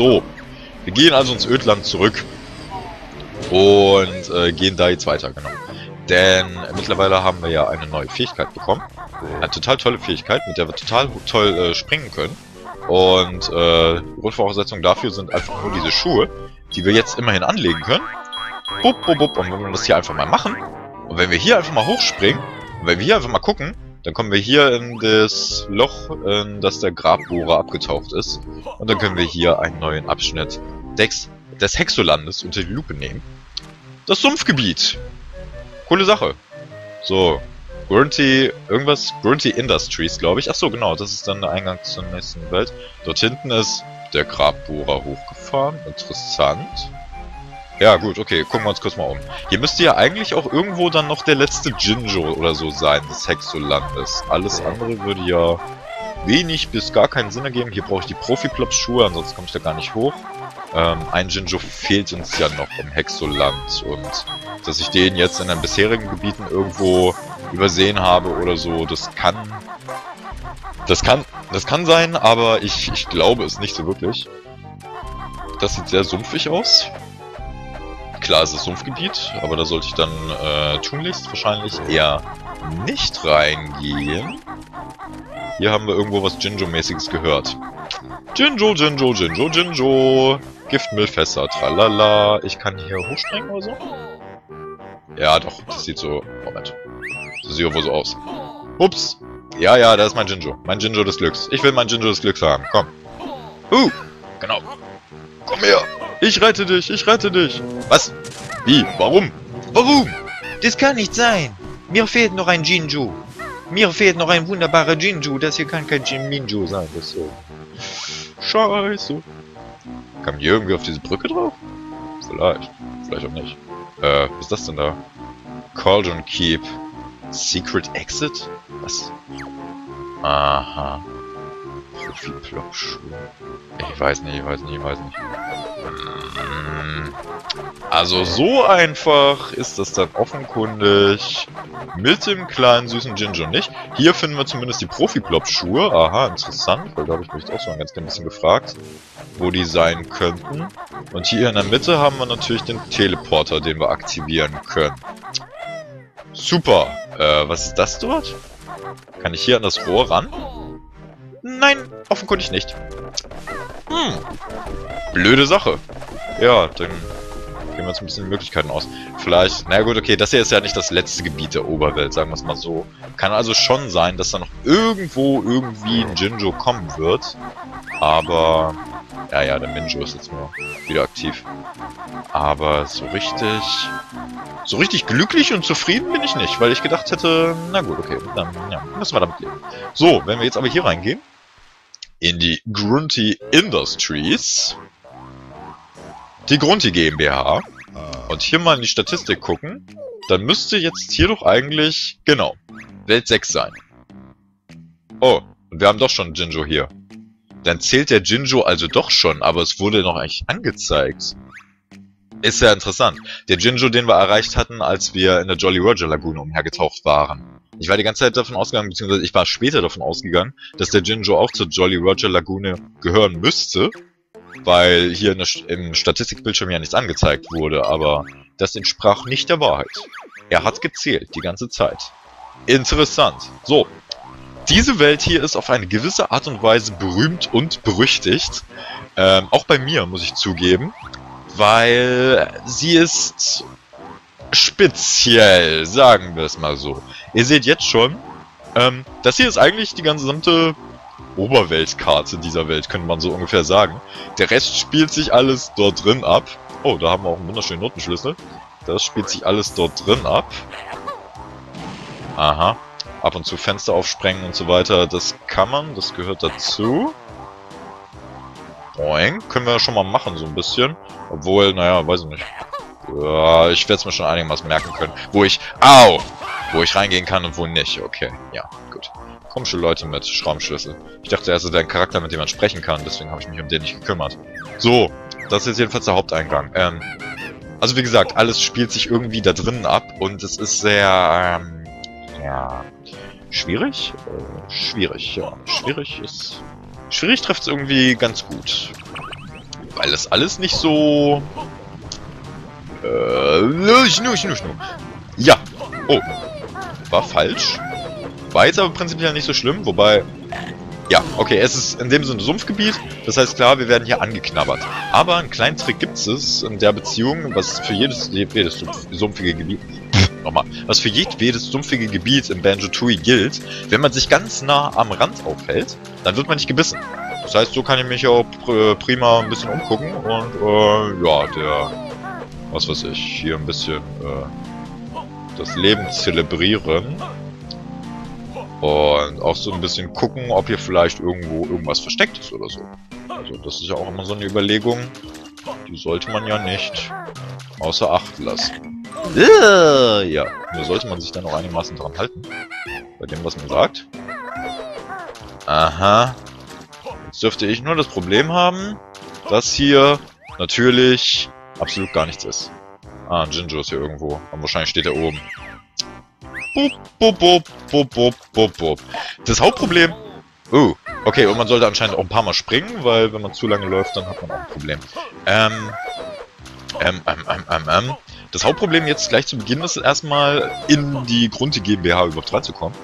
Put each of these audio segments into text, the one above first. So, wir gehen also ins Ödland zurück und gehen da jetzt weiter, genau. Denn mittlerweile haben wir ja eine neue Fähigkeit bekommen. Eine total tolle Fähigkeit, mit der wir total toll springen können. Und Grundvoraussetzung dafür sind einfach nur diese Schuhe, die wir jetzt immerhin anlegen können. Bup, bup, bup. Und wenn wir das hier einfach mal machen, und wenn wir hier einfach mal hochspringen, und wenn wir hier einfach mal gucken, dann kommen wir hier in das Loch, in das der Grabbohrer abgetaucht ist. Und dann können wir hier einen neuen Abschnitt des Hexolandes unter die Lupe nehmen. Das Sumpfgebiet. Coole Sache. So, Grunty, irgendwas, Grunty Industries, glaube ich. Achso, genau, das ist dann der Eingang zur nächsten Welt. Dort hinten ist der Grabbohrer hochgefahren. Interessant. Ja gut, okay, gucken wir uns kurz mal um. Hier müsste ja eigentlich auch irgendwo dann noch der letzte Jinjo oder so sein, des Hexolandes. Alles andere würde ja wenig bis gar keinen Sinn ergeben. Hier brauche ich die Profi-Plops-Schuhe, ansonsten komme ich da gar nicht hoch. Ein Jinjo fehlt uns ja noch im Hexoland. Und dass ich den jetzt in den bisherigen Gebieten irgendwo übersehen habe oder so, das kann sein, aber ich glaube es nicht so wirklich. Das sieht sehr sumpfig aus. Klar ist das Sumpfgebiet, aber da sollte ich dann tunlichst wahrscheinlich eher nicht reingehen. Hier haben wir irgendwo was Jinjo-mäßiges gehört. Jinjo, Jinjo, Jinjo, Jinjo. Giftmüllfässer, tralala. Ich kann hier hochspringen oder so? Ja, doch, das sieht so... Moment. Das sieht irgendwo so aus. Ups. Ja, ja, da ist mein Jinjo. Mein Jinjo des Glücks. Ich will mein Jinjo des Glücks haben. Komm. Genau. Komm her. Ich rette dich, ich rette dich. Was? Wie? Warum? Warum? Das kann nicht sein. Mir fehlt noch ein Jinjo. Mir fehlt noch ein wunderbarer Jinjo. Das hier kann kein Jinjo sein. Das ist so. Scheiße. Kam hier irgendwie auf diese Brücke drauf? Vielleicht. Vielleicht auch nicht. Was ist das denn da? Cauldron Keep. Secret Exit? Was? Aha. Profi-Plops-Schuhe. Ich weiß nicht. Also so einfach ist das dann offenkundig mit dem kleinen süßen Jinjo nicht. Hier finden wir zumindest die Profi-Plops-Schuhe. Aha, interessant, weil da habe ich mich auch so ein ganz klein bisschen gefragt, wo die sein könnten. Und hier in der Mitte haben wir natürlich den Teleporter, den wir aktivieren können. Super. Was ist das dort? Kann ich hier an das Rohr ran? Nein, offenkundig nicht. Hm. Blöde Sache. Ja, dann gehen wir uns ein bisschen Möglichkeiten aus. Vielleicht, na gut, okay, das hier ist ja nicht das letzte Gebiet der Oberwelt, sagen wir es mal so. Kann also schon sein, dass da noch irgendwo irgendwie ein Jinjo kommen wird. Aber, ja, der Minjo ist jetzt mal wieder aktiv. Aber so richtig glücklich und zufrieden bin ich nicht, weil ich gedacht hätte, na gut, okay, dann ja, müssen wir damit leben. So, wenn wir jetzt aber hier reingehen, in die Grunty Industries, die Grunty GmbH, und hier mal in die Statistik gucken, dann müsste jetzt hier doch eigentlich, genau, Welt 6 sein. Oh, und wir haben doch schon einen Jinjo hier. Dann zählt der Jinjo also doch schon, aber es wurde noch eigentlich angezeigt. Ist ja interessant. Der Jinjo, den wir erreicht hatten, als wir in der Jolly Roger Lagune umhergetaucht waren. Ich war die ganze Zeit davon ausgegangen, beziehungsweise ich war später davon ausgegangen, dass der Jinjo auch zur Jolly Roger Lagune gehören müsste, weil hier im Statistikbildschirm ja nichts angezeigt wurde, aber das entsprach nicht der Wahrheit. Er hat gezählt, die ganze Zeit. Interessant. So. Diese Welt hier ist auf eine gewisse Art und Weise berühmt und berüchtigt. Auch bei mir, muss ich zugeben. Weil sie ist speziell, sagen wir es mal so. Ihr seht jetzt schon, das hier ist eigentlich die gesamte Oberweltkarte dieser Welt, könnte man so ungefähr sagen. Der Rest spielt sich alles dort drin ab. Oh, da haben wir auch einen wunderschönen Notenschlüssel. Das spielt sich alles dort drin ab. Aha. Ab und zu Fenster aufsprengen und so weiter, das kann man, das gehört dazu. Boing, können wir schon mal machen, so ein bisschen. Obwohl, naja, weiß ich nicht. Ja, ich werde es mir schon einigermaßen merken können, wo ich reingehen kann und wo nicht. Okay, ja, gut. Komische Leute mit Schraubenschlüssel. Ich dachte erst, es wäre ein Charakter, mit dem man sprechen kann, deswegen habe ich mich um den nicht gekümmert. So, das ist jedenfalls der Haupteingang. Also wie gesagt, alles spielt sich irgendwie da drinnen ab und es ist sehr, ja, schwierig? Schwierig, ja. Schwierig trifft es irgendwie ganz gut. weil das alles nicht so... Schnu. Ja. Oh. War falsch. War jetzt aber prinzipiell nicht so schlimm, wobei... Ja, okay, es ist in dem Sinne Sumpfgebiet. Das heißt, klar, wir werden hier angeknabbert. Aber einen kleinen Trick gibt es in der Beziehung, was für jedes sumpfige Gebiet... was für jedes sumpfige Gebiet im Banjo-Tui gilt. Wenn man sich ganz nah am Rand aufhält, dann wird man nicht gebissen. Das heißt, so kann ich mich auch prima ein bisschen umgucken und, ja, was weiß ich, hier ein bisschen, das Leben zelebrieren. Und auch so ein bisschen gucken, ob hier vielleicht irgendwo irgendwas versteckt ist oder so. Also das ist ja auch immer so eine Überlegung. Die sollte man ja nicht außer Acht lassen. Ja, da sollte man sich dann auch einigermaßen dran halten. Bei dem, was man sagt. Aha. Jetzt dürfte ich nur das Problem haben, dass hier natürlich absolut gar nichts ist. Ah, Jinjo ist hier irgendwo. Und wahrscheinlich steht er oben. Das Hauptproblem... Oh, okay, und man sollte anscheinend auch ein paar Mal springen, weil wenn man zu lange läuft, dann hat man auch ein Problem. Das Hauptproblem jetzt gleich zu Beginn ist erstmal in die Grunty GmbH überhaupt reinzukommen.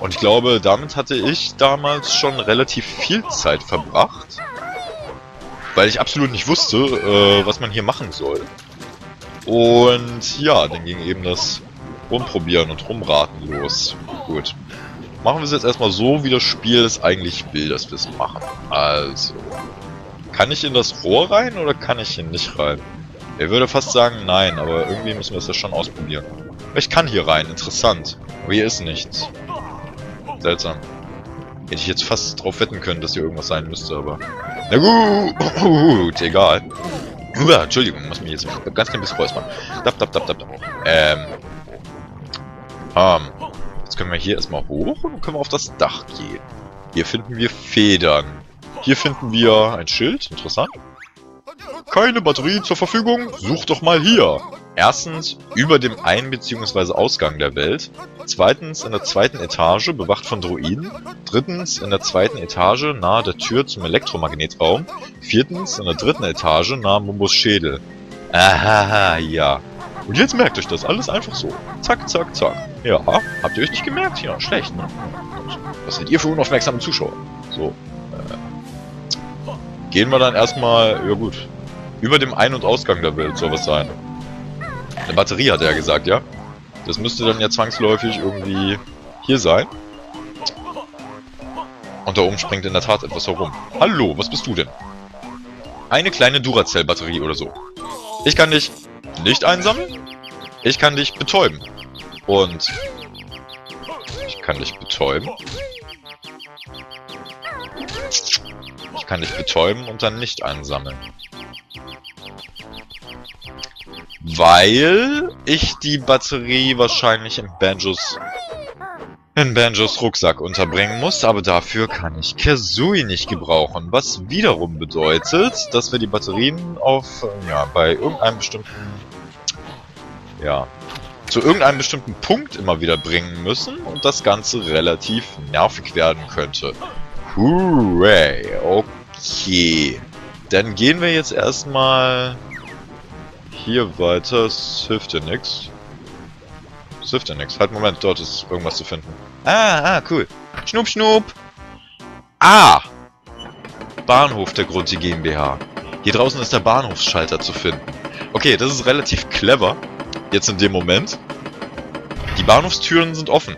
Und ich glaube, damit hatte ich damals schon relativ viel Zeit verbracht, weil ich absolut nicht wusste, was man hier machen soll. Und ja, dann ging eben das... rumprobieren und rumraten los. Gut. Machen wir es jetzt erstmal so, wie das Spiel es eigentlich will, dass wir es machen. Also. Kann ich in das Rohr rein oder kann ich hier nicht rein? Er würde fast sagen, nein, aber irgendwie müssen wir es ja schon ausprobieren. Ich kann hier rein, interessant. Aber hier ist nichts. Seltsam. Hätte ich jetzt fast drauf wetten können, dass hier irgendwas sein müsste, aber... Na gut, egal. Entschuldigung, muss mich jetzt ganz klein bisschen räuspern. Jetzt können wir hier erstmal hoch und können wir auf das Dach gehen. Hier finden wir Federn. Hier finden wir ein Schild. Interessant. Keine Batterie zur Verfügung? Such doch mal hier. Erstens, über dem Ein- bzw. Ausgang der Welt. Zweitens, in der zweiten Etage, bewacht von Druiden. Drittens, in der zweiten Etage, nahe der Tür zum Elektromagnetraum. Viertens, in der dritten Etage, nahe Mumbos Schädel. Aha, ja. Und jetzt merkt euch das alles einfach so. Zack, zack, zack. Ja, habt ihr euch nicht gemerkt? Ja, schlecht, ne? Was seid ihr für unaufmerksame Zuschauer? So. Gehen wir dann erstmal, ja gut, über dem Ein- und Ausgang der Welt soll was sein. Eine Batterie hat er ja gesagt, ja? Das müsste dann ja zwangsläufig irgendwie hier sein. Und da oben springt in der Tat etwas herum. Hallo, was bist du denn? Eine kleine Duracell-Batterie oder so. Ich kann dich... nicht einsammeln? Ich kann dich betäuben. Und... ich kann dich betäuben. Ich kann dich betäuben und dann nicht einsammeln. Weil ich die Batterie wahrscheinlich in Banjos Rucksack unterbringen muss, aber dafür kann ich Kazooie nicht gebrauchen, was wiederum bedeutet, dass wir die Batterien auf, ja, bei irgendeinem bestimmten, ja, zu irgendeinem bestimmten Punkt immer wieder bringen müssen und das Ganze relativ nervig werden könnte. Hooray, okay. Dann gehen wir jetzt erstmal hier weiter, es hilft dir nichts. Das hilft ja nichts. Halt, Moment, dort ist irgendwas zu finden. Cool. Schnup, schnup. Bahnhof der Grunty GmbH. Hier draußen ist der Bahnhofsschalter zu finden. Okay, das ist relativ clever. Jetzt in dem Moment. Die Bahnhofstüren sind offen.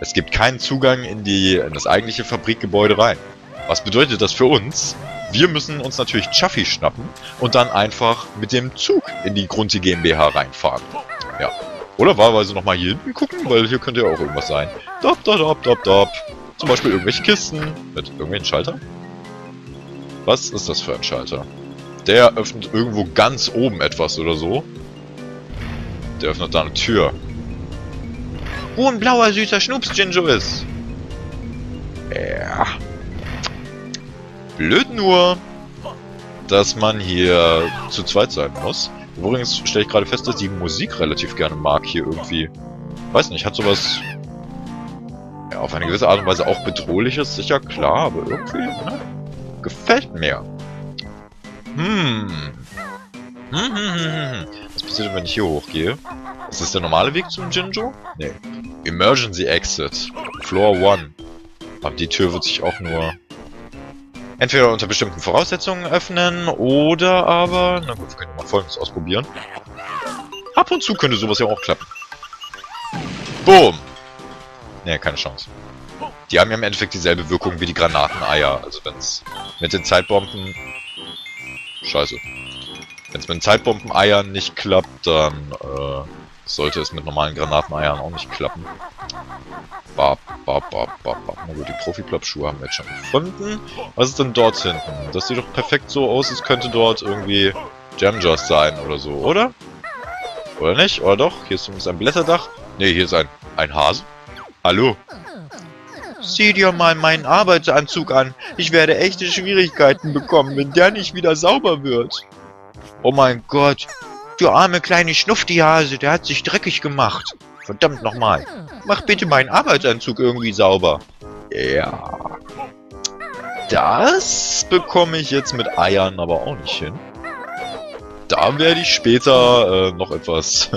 Es gibt keinen Zugang in das eigentliche Fabrikgebäude rein. Was bedeutet das für uns? Wir müssen uns natürlich Chaffee schnappen und dann einfach mit dem Zug in die Grunty GmbH reinfahren. Ja. Oder wahlweise nochmal hier hinten gucken, weil hier könnte ja auch irgendwas sein. Zum Beispiel irgendwelche Kisten mit irgendwelchen Schaltern. Was ist das für ein Schalter? Der öffnet irgendwo ganz oben etwas oder so. Der öffnet da eine Tür. Wo ein blauer, süßer Schnups Jinjo ist. Ja. Blöd nur, dass man hier zu zweit sein muss. Übrigens stelle ich gerade fest, dass ich die Musik relativ gerne mag hier irgendwie. Weiß nicht, hat sowas... ja, auf eine gewisse Art und Weise auch bedrohliches, sicher, klar, aber irgendwie, ne? Gefällt mir. Was passiert, wenn ich hier hochgehe? Ist das der normale Weg zum Jinjo? Nee. Emergency Exit. Floor 1. Aber die Tür wird sich auch nur entweder unter bestimmten Voraussetzungen öffnen oder aber... Na gut, wir können mal Folgendes ausprobieren. Ab und zu könnte sowas ja auch klappen. Boom! Nee, keine Chance. Die haben ja im Endeffekt dieselbe Wirkung wie die Granateneier. Also wenn es mit den Zeitbomben... Scheiße. Wenn es mit den Zeitbombeneiern nicht klappt, dann sollte es mit normalen Granateneiern auch nicht klappen. Bap, bap, bap, bap, bap. Na gut, die Profi-Plops-Schuhe haben wir jetzt schon gefunden. Was ist denn dort hinten? Das sieht doch perfekt so aus, es könnte dort irgendwie Jam-Jaws sein oder so, oder? Oder nicht? Oder doch? Hier ist zumindest ein Blätterdach. Ne, hier ist ein Hase. Hallo? Sieh dir mal meinen Arbeitsanzug an. Ich werde echte Schwierigkeiten bekommen, wenn der nicht wieder sauber wird. Oh mein Gott. Du arme kleine Schnuffdihase, der hat sich dreckig gemacht. Verdammt nochmal. Mach bitte meinen Arbeitsanzug irgendwie sauber. Ja. Das bekomme ich jetzt mit Eiern aber auch nicht hin. Da werde ich später noch etwas,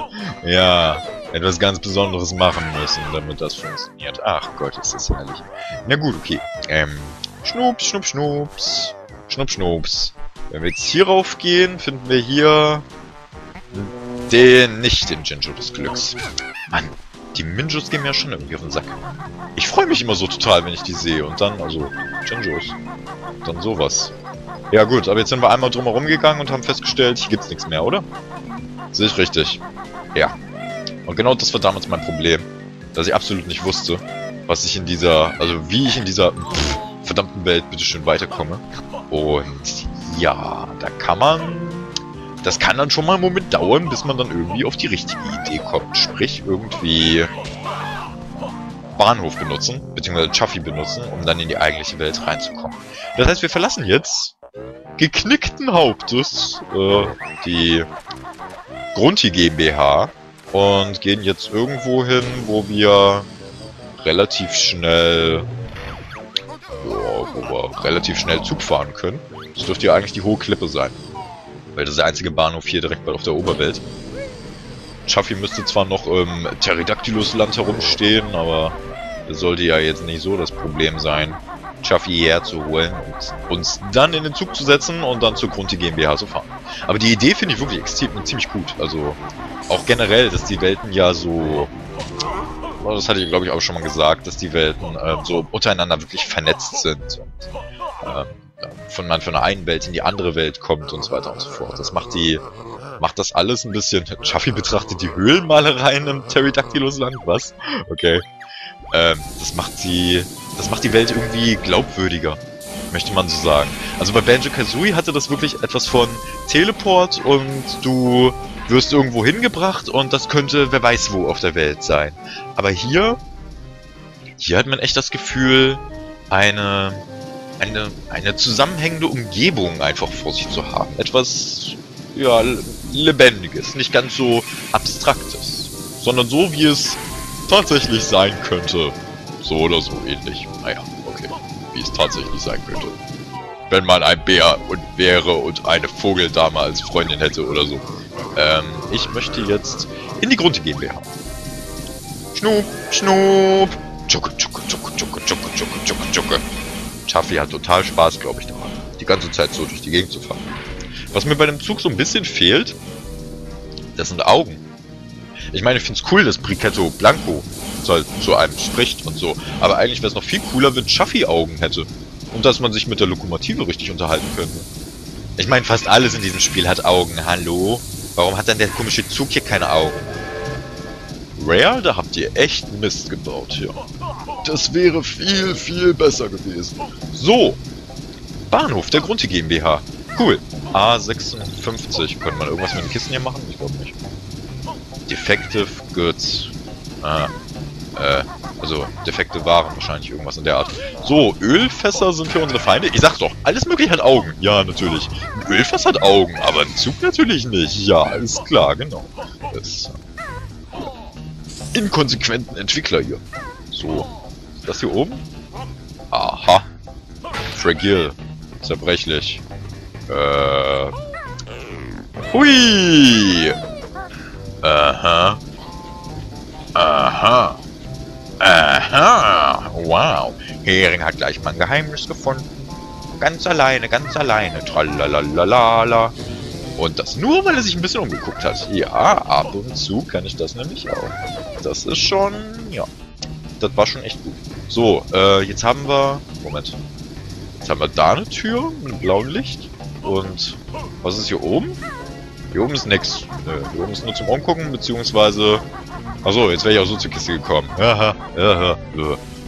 ja, etwas ganz Besonderes machen müssen, damit das funktioniert. Ach Gott, ist das herrlich. Na gut, okay. Schnups, Schnups, Schnups. Schnups, Schnups. Wenn wir jetzt hier rauf gehen, finden wir hier den, nicht den Jinjo des Glücks. Mann, die Minjos gehen mir ja schon irgendwie auf den Sack. Ich freue mich immer so total, wenn ich die sehe. Und dann, also, Jinjos. Und dann sowas. Ja gut, aber jetzt sind wir einmal drumherum gegangen und haben festgestellt, hier gibt's nichts mehr, oder? Sehe ich richtig. Ja. Und genau das war damals mein Problem. Dass ich absolut nicht wusste, was ich in dieser, also wie ich in dieser verdammten Welt bitteschön weiterkomme. Und ja, da kann man... Das kann dann schon mal einen Moment dauern, bis man dann irgendwie auf die richtige Idee kommt. Sprich, irgendwie Bahnhof benutzen, beziehungsweise Chaffee benutzen, um dann in die eigentliche Welt reinzukommen. Das heißt, wir verlassen jetzt geknickten Hauptes die Grunty GmbH und gehen jetzt irgendwo hin, wo wir relativ schnell Zug fahren können. Das dürfte ja eigentlich die hohe Klippe sein. Weil das ist der einzige Bahnhof hier direkt bald auf der Oberwelt. Chaffee müsste zwar noch im Terrydactyland herumstehen, aber das sollte ja jetzt nicht so das Problem sein, Chaffee hierher zu holen und uns dann in den Zug zu setzen und dann zur Grunty GmbH zu fahren. Aber die Idee finde ich wirklich extrem ziemlich gut. Also auch generell, dass die Welten ja so... Das hatte ich, glaube ich, auch schon mal gesagt, dass die Welten so untereinander wirklich vernetzt sind. Und, von der einen Welt in die andere Welt kommt und so weiter und so fort. Das macht das alles ein bisschen... Chaffee betrachtet die Höhlenmalereien im Terrydactyland, was? Okay. Das macht die Welt irgendwie glaubwürdiger, möchte man so sagen. Also bei Banjo-Kazooie hatte das wirklich etwas von Teleport und du wirst irgendwo hingebracht und das könnte wer weiß wo auf der Welt sein. Aber hier hat man echt das Gefühl, eine zusammenhängende Umgebung einfach vor sich zu haben. Etwas, ja, Lebendiges. Nicht ganz so Abstraktes. Sondern so, wie es tatsächlich sein könnte. So oder so ähnlich. Naja, okay. Wie es tatsächlich sein könnte. Wenn man ein Bär wäre und eine Vogeldame als Freundin hätte oder so. Ich möchte jetzt in die Grunty GmbH. Schnup, schnup. Tschuk, tschuk, tschuk, tschuk, tschuk, tschuk, tschuk, tschuk. Chaffee hat total Spaß, glaube ich, daran, die ganze Zeit so durch die Gegend zu fahren. Was mir bei dem Zug so ein bisschen fehlt, das sind Augen. Ich meine, ich finde es cool, dass Brichetto Blanco zu einem spricht und so, aber eigentlich wäre es noch viel cooler, wenn Chaffee Augen hätte und dass man sich mit der Lokomotive richtig unterhalten könnte. Ich meine, fast alles in diesem Spiel hat Augen. Hallo? Warum hat denn der komische Zug hier keine Augen? Rare, da habt ihr echt Mist gebaut hier. Das wäre viel, viel besser gewesen. So. Bahnhof der Grunty GmbH. Cool. A56. Könnte man irgendwas mit den Kisten hier machen? Ich glaube nicht. Defective Goods. Also defekte Waren wahrscheinlich. Irgendwas in der Art. So, Ölfässer sind für unsere Feinde. Ich sag's doch. Alles mögliche hat Augen. Ja, natürlich. Ein Ölfass hat Augen, aber ein Zug natürlich nicht. Ja, ist klar, genau. Das... inkonsequenten Entwickler hier. So. Das hier oben? Aha. Fragil. Zerbrechlich. Hui! Aha. Aha. Aha. Wow. Hering hat gleich mal ein Geheimnis gefunden. Ganz alleine, tralalalala. Und das nur, weil er sich ein bisschen umgeguckt hat. Ja, ab und zu kann ich das nämlich auch. Das ist schon, ja. Das war schon echt gut. So, jetzt haben wir... Moment. Jetzt haben wir da eine Tür mit einem blauen Licht. Und was ist hier oben? Hier oben ist nichts. Nö, hier oben ist nur zum Umgucken, beziehungsweise... Achso, jetzt wäre ich auch so zur Kiste gekommen.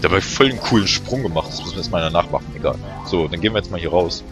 Dabei voll einen coolen Sprung gemacht. Das müssen wir jetzt mal nachmachen, egal. So, dann gehen wir jetzt mal hier raus.